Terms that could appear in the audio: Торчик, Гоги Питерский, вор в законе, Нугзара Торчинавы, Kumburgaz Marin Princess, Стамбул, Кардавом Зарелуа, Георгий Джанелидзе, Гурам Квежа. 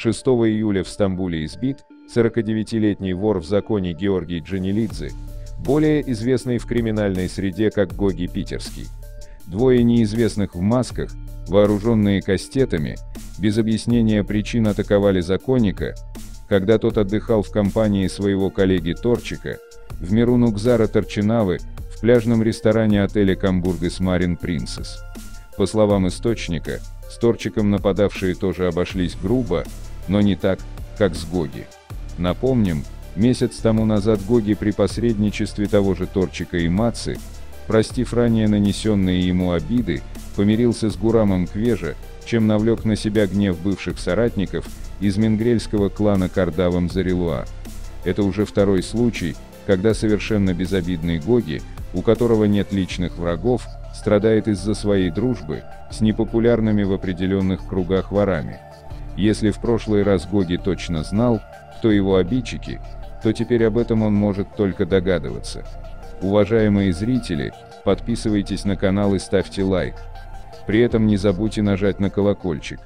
6 июля в Стамбуле избит 49-летний вор в законе Георгий Джанелидзе, более известный в криминальной среде как Гоги Питерский. Двое неизвестных в масках, вооруженные кастетами, без объяснения причин атаковали законника, когда тот отдыхал в компании своего коллеги Торчика, в миру Нугзара Торчинавы, в пляжном ресторане отеля Kumburgaz Marin Princess. По словам источника, с Торчиком нападавшие тоже обошлись грубо, но не так, как с Гоги. Напомним, месяц тому назад Гоги при посредничестве того же Торчика и Мацы, простив ранее нанесенные ему обиды, помирился с Гурамом Квежа, чем навлек на себя гнев бывших соратников из менгрельского клана Кардавом Зарелуа. Это уже второй случай, когда совершенно безобидный Гоги, у которого нет личных врагов, страдает из-за своей дружбы с непопулярными в определенных кругах ворами. Если в прошлый раз Гоги точно знал, кто его обидчики, то теперь об этом он может только догадываться. Уважаемые зрители, подписывайтесь на канал и ставьте лайк. При этом не забудьте нажать на колокольчик.